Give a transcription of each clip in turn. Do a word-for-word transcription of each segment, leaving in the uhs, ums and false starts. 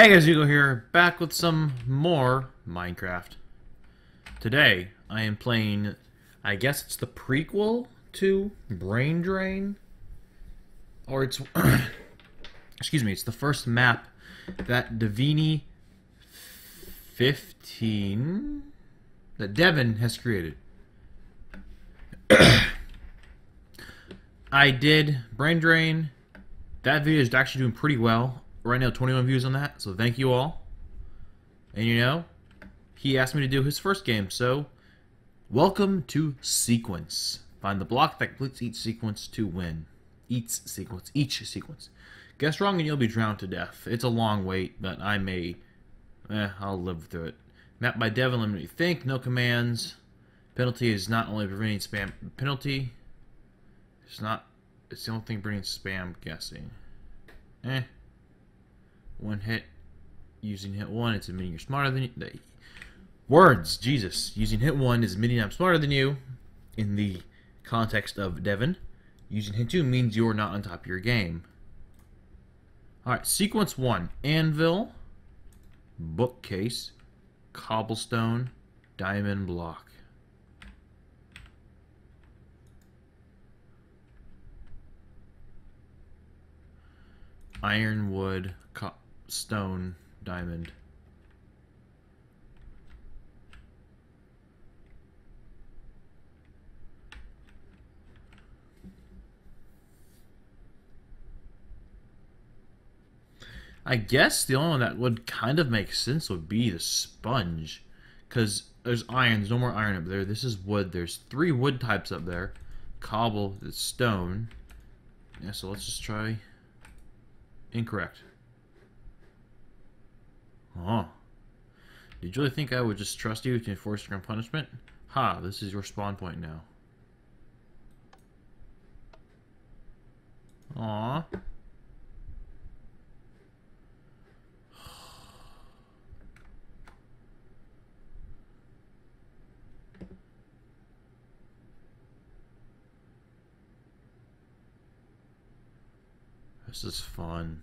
Hey guys, Eagle here, back with some more Minecraft. Today, I am playing, I guess it's the prequel to Braindrain, or it's, excuse me, it's the first map that Devini fifteen, that Devin has created. I did Braindrain. That video is actually doing pretty well. Right now, twenty-one views on that, so thank you all. And you know, he asked me to do his first game, so welcome to Sequence. Find the block that completes each sequence to win. Each sequence, each sequence. Guess wrong and you'll be drowned to death. It's a long wait, but I may, eh, I'll live through it. Map by Devin, let me think. No commands. Penalty is not only preventing spam. Penalty, it's not. It's the only thing bringing spam guessing. Eh. One hit, using hit one, it's admitting you're smarter than you. Words, Jesus. Using hit one is admitting I'm smarter than you in the context of Devin. Using hit two means you're not on top of your game. Alright, sequence one. Anvil, bookcase, cobblestone, diamond block. Ironwood, stone, diamond. I guess the only one that would kind of make sense would be the sponge, because there's iron, there's no more iron up there. This is wood. There's three wood types up there. Cobble, it's stone. Yeah, so let's just try. Incorrect. Oh. Did you really think I would just trust you to enforce your own punishment? Ha, this is your spawn point now. Aw. This is fun.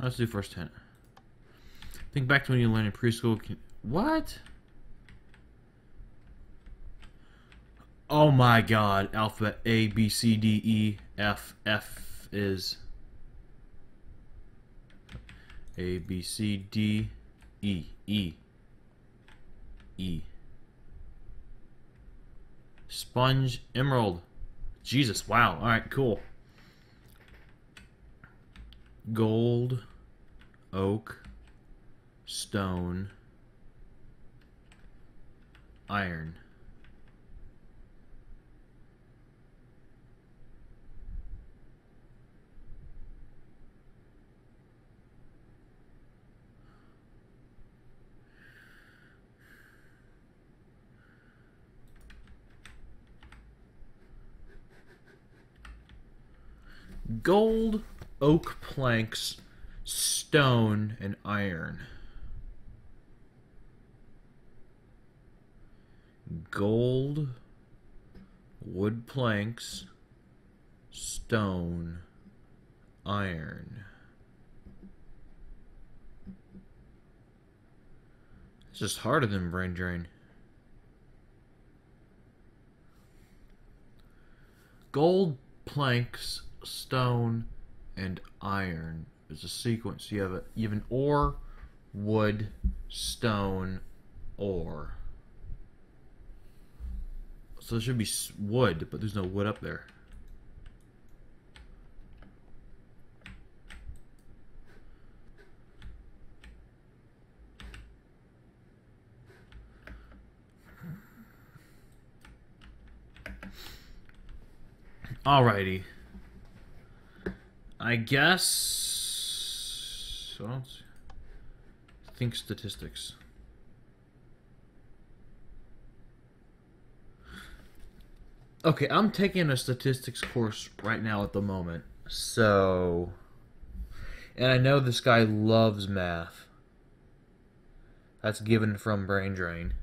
Let's do first hint. Think back to when you learned in preschool. Can, what? Oh my god. Alphabet A, B, C, D, E, F. F is A, B, C, D, E, E, E. Sponge, emerald. Jesus, wow. Alright, cool. Gold, oak, stone, iron. Gold, oak planks, stone, and iron. Gold, wood planks, stone, iron. It's just harder than brain drain. Gold planks, stone, and iron. There's a sequence. You have a, you have an ore, wood, stone, ore. So there should be wood, but there's no wood up there. Alrighty. I guess. I don't think statistics. Okay, I'm taking a statistics course right now at the moment. So. And I know this guy loves math. That's given from Brain Drain.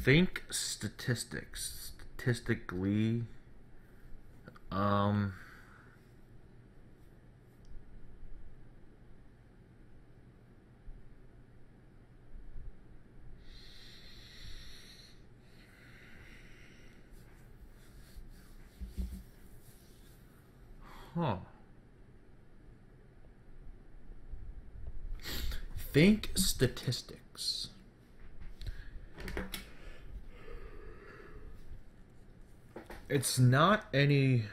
think statistics. Statistically, um, huh. Think statistics. It's not any...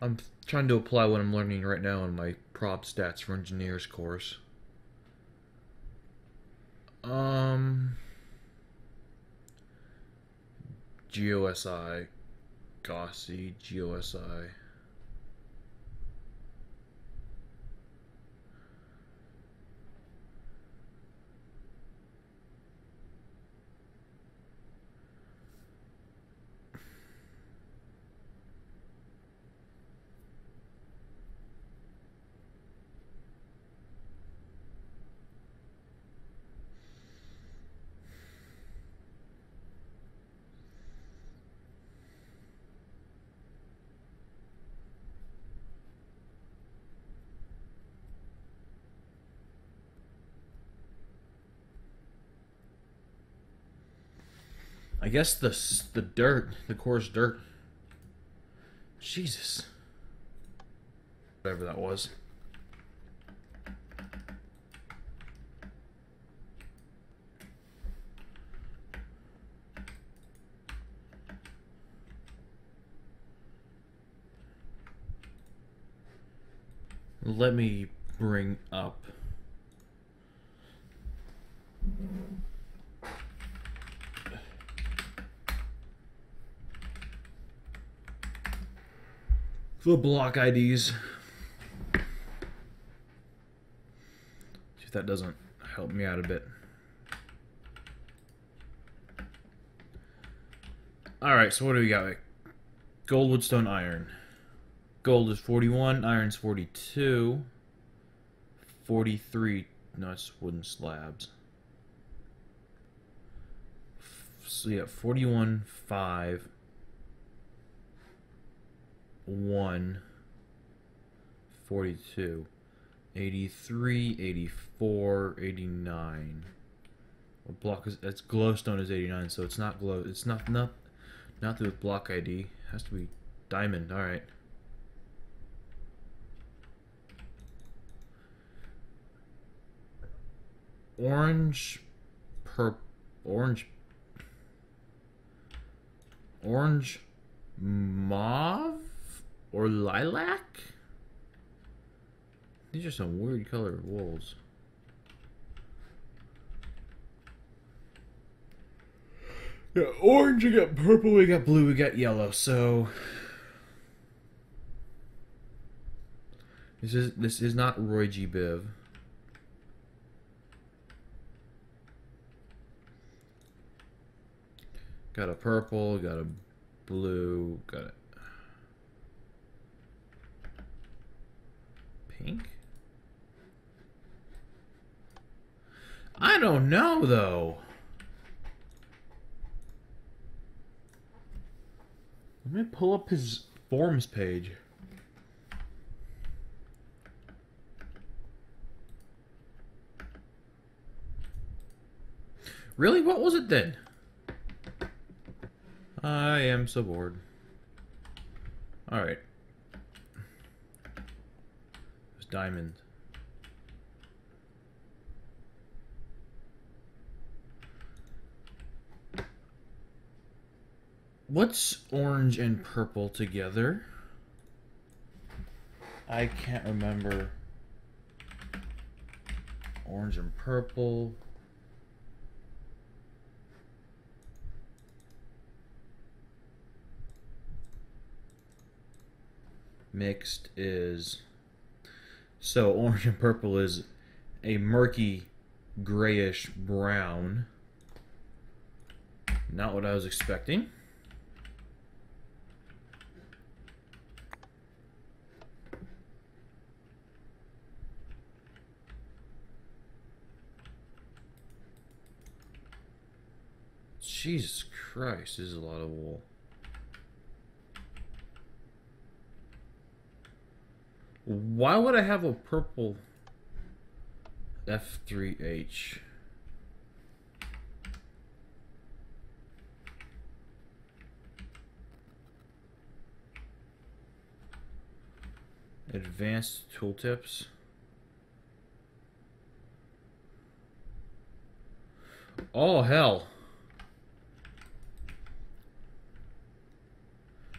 I'm trying to apply what I'm learning right now in my Prop Stats for Engineers course. Um... G O S I. G O S I. G O S I. I guess the the dirt, the coarse dirt. Jesus. Whatever that was. Let me bring up. The block I Ds. See if that doesn't help me out a bit. Alright, so what do we got? Gold, wood, stone, iron. Gold is forty-one, iron's forty-two. forty-three, no, it's wooden slabs. So yeah, forty-one, five. one, forty-two, eighty-three, eighty-four, eighty-nine. What block is that's glowstone is eighty-nine, so it's not glow it's not not not the block I D. It has to be diamond, alright. Orange purp orange orange mauve? Or lilac? These are some weird colored wolves. Yeah, orange, we got purple, we got blue, we got yellow, so this is this is not Roy G. Biv. Got a purple, got a blue, got a pink? I don't know though. Let me pull up his forms page. Really? What was it then? I am so bored. Alright. Diamond. What's orange and purple together? I can't remember. Orange and purple. Mixed is... So orange and purple is a murky grayish brown. Not what I was expecting. Jesus Christ, this is a lot of wool. Why would I have a purple F three H? Advanced tooltips. Oh hell.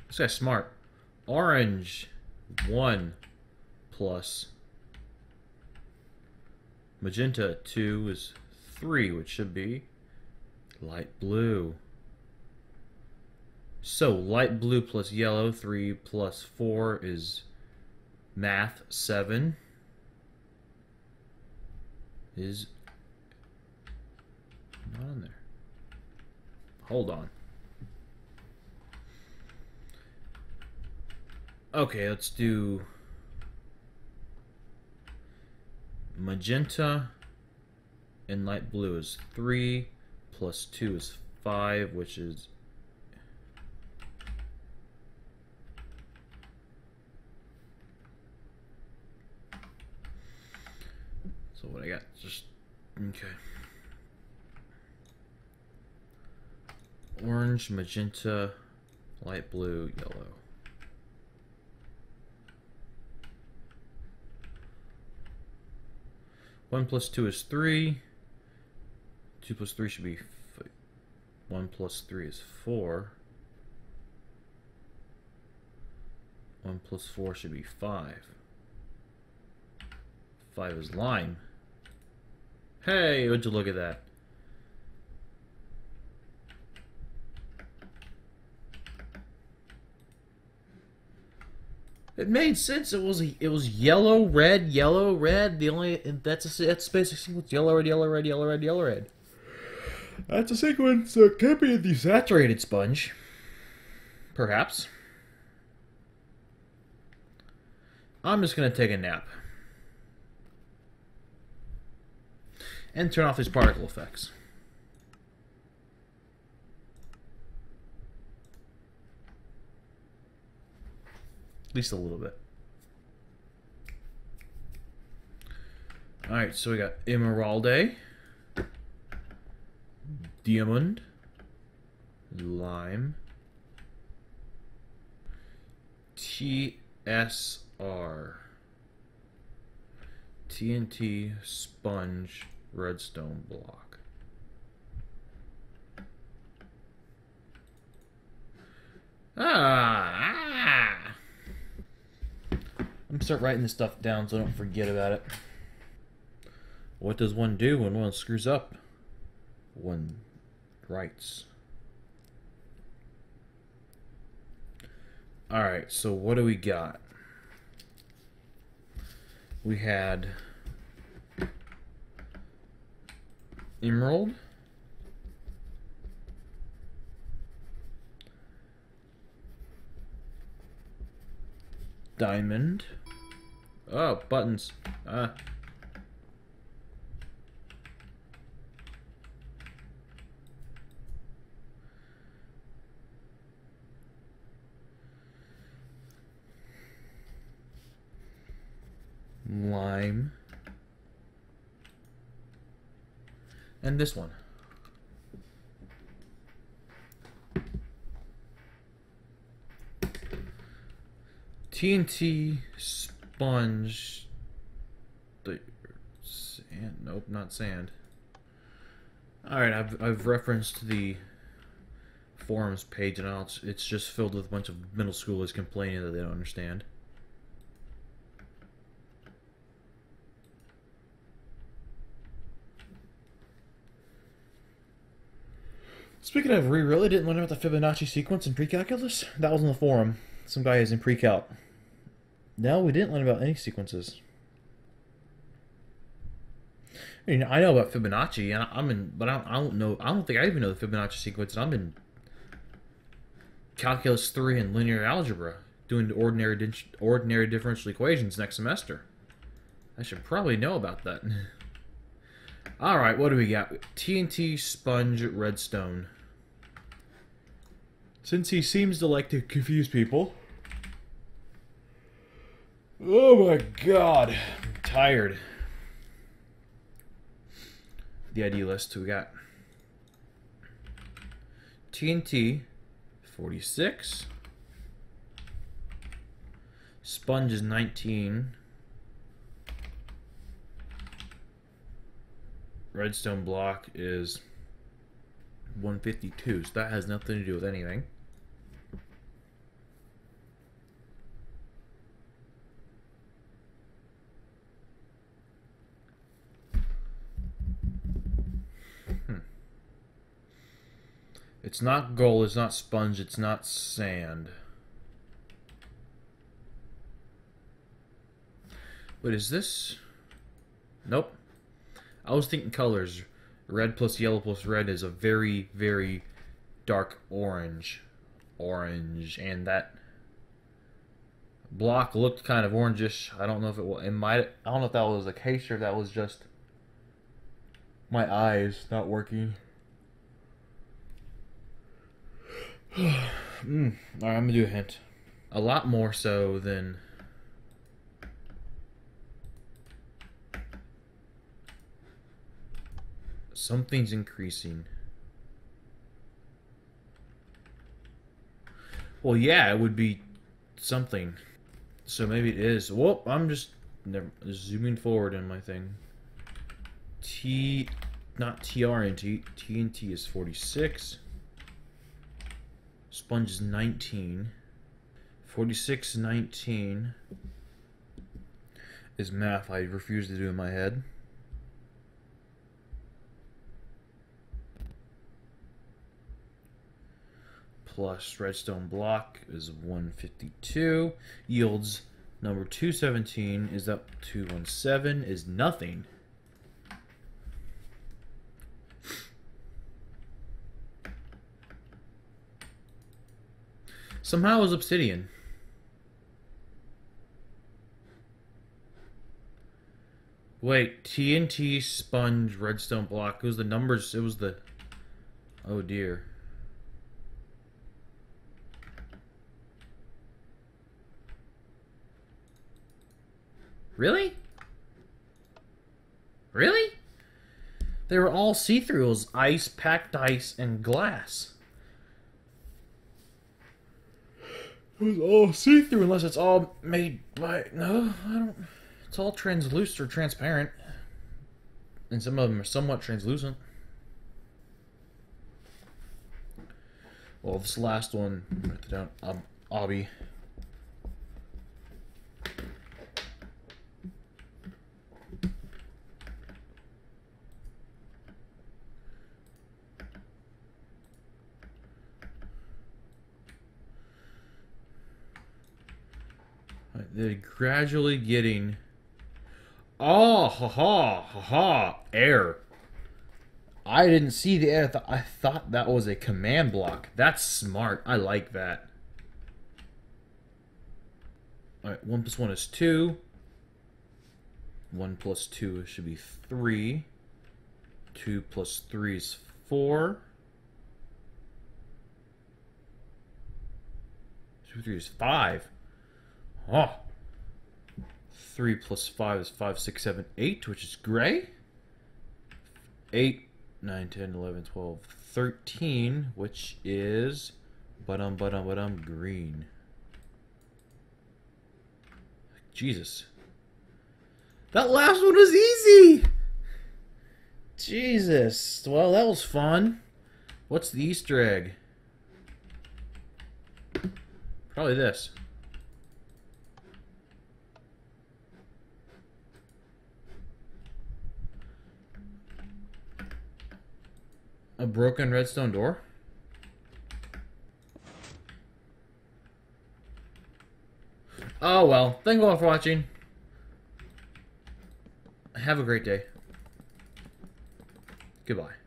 This guy's smart. Orange one plus magenta two is three, which should be light blue. So light blue plus yellow, three plus four is math, seven is not on there. Hold on. Okay, let's do magenta and light blue is three plus two is five, which is so what I got, just okay. Orange, magenta, light blue, yellow. One plus two is three. Two plus three should be f one plus three is four. One plus four should be five. Five is lime. Hey, would you look at that? It made sense. It was it was yellow, red, yellow, red. The only that's a that's basic sequence. Yellow, red, yellow, red, yellow, red, yellow, red. That's a sequence that can't be a desaturated sponge. Perhaps. I'm just gonna take a nap and turn off these particle effects. At least a little bit. Alright, so we got Emeralde, Diamond, Lime, T S R, T N T, Sponge, Redstone Block. Ah! I'm gonna start writing this stuff down so I don't forget about it. What does one do when one screws up? One writes. Alright, so what do we got? We had emerald, diamond. Oh, buttons. Ah. Uh. Lime. And this one. T N T, sponge, sand, nope, not sand. Alright, I've, I've referenced the forums page and all, it's just filled with a bunch of middle schoolers complaining that they don't understand. Speaking of, we really didn't learn about the Fibonacci sequence in pre-calculus? That was on the forum. Some guy is in pre-calc. No, we didn't learn about any sequences. I mean, I know about Fibonacci, and I'm in, but I don't, I don't know. I don't think I even know the Fibonacci sequence. And I'm in calculus three and linear algebra, doing the ordinary di ordinary differential equations next semester. I should probably know about that. All right, what do we got? T N T, sponge, redstone. Since he seems to like to confuse people. Oh my god, I'm tired. The I D list we got. T N T, forty-six. Sponge is nineteen. Redstone block is one fifty-two, so that has nothing to do with anything. Hmm. It's not gold, it's not sponge, it's not sand. What is this? Nope. I was thinking colors. Red plus yellow plus red is a very, very dark orange. Orange. And that block looked kind of orangish. I don't know if it was, it might, I don't know if that was the case or if that was just my eyes not working. mm. Alright, I'm going to do a hint. A lot more so than... Something's increasing. Well, yeah, it would be something. So maybe it is. Whoop, I'm just never, zooming forward in my thing. T, not T R N T. T N T is forty-six. Sponge is nineteen. forty-six, nineteen is math I refuse to do in my head. Plus redstone block is one fifty-two. Yields number two seventeen is up to one seventeen is nothing. Somehow it was obsidian. Wait, T N T, sponge, redstone block. It was the numbers. It was the... Oh dear. Really? Really? They were all see-through. It was ice, packed ice, and glass. It was all see-through unless it's all made by... No, I don't... It's all translucent or transparent. And some of them are somewhat translucent. Well, this last one... Write that down. Um, obby. They're gradually getting... Oh, ha-ha, ha-ha, air. I didn't see the air. I, th I thought that was a command block. That's smart. I like that. Alright, one plus one is two. One plus two should be three. Two plus three is four. Two, three is five. Oh. three plus five is five, six, seven, eight, which is gray. eight, nine, ten, eleven, twelve, thirteen, which is ba-dum, ba-dum, ba-dum, green. Jesus. That last one was easy! Jesus. Well, that was fun. What's the Easter egg? Probably this. A broken redstone door? Oh well, thank you all for watching. Have a great day. Goodbye.